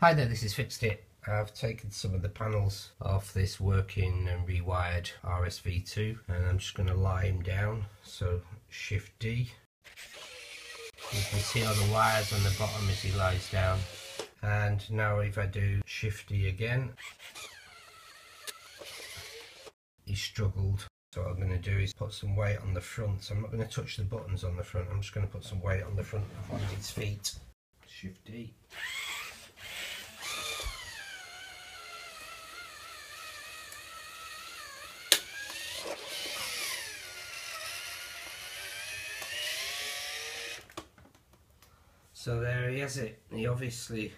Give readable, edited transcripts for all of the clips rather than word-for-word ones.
Hi there, this is Fixed It. I've taken some of the panels off this working and rewired RSV2 and I'm just going to lie him down, so Shift D. You can see all the wires on the bottom as he lies down. And now if I do Shift D again, he struggled. So what I'm going to do is put some weight on the front. So I'm not going to touch the buttons on the front, I'm just going to put some weight on the front of one of his feet. Shift D. So there he has it. He obviously,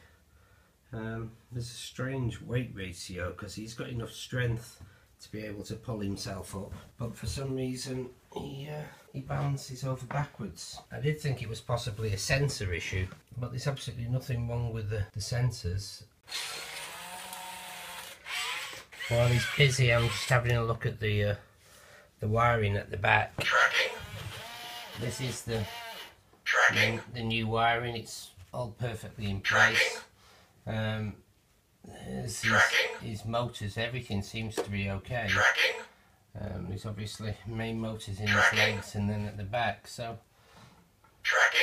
there's a strange weight ratio because he's got enough strength to be able to pull himself up, but for some reason he balances over backwards. I did think it was possibly a sensor issue, but there's absolutely nothing wrong with the sensors. While he's busy, I'm just having a look at the wiring at the back. Tracking. This is the tracking. The new wiring. It's all perfectly in place. His motors, everything seems to be okay. There's obviously main motors in his legs and then at the back, so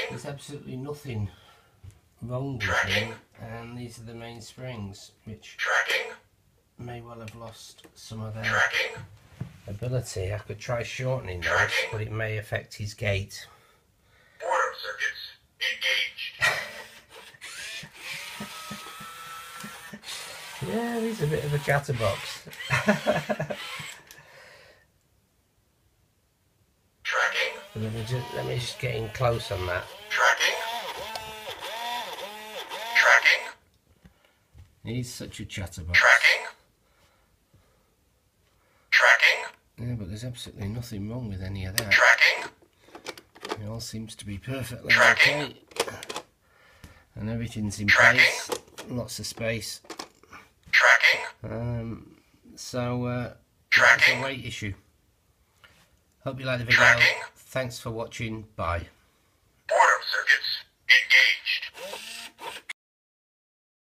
there's absolutely nothing wrong with him. And these are the main springs, which may well have lost some of their ability. I could try shortening those, but it may affect his gait. Quorum circuits engaged. Yeah, he's a bit of a chatterbox. Tracking. Let me just get in close on that. Tracking. Tracking. He's such a chatterbox. Tracking. Tracking. Yeah, but there's absolutely nothing wrong with any of that. Tracking. It all seems to be perfectly okay. And everything's in place. Lots of space. That's a weight issue. Hope you like the video. Thanks for watching. Bye.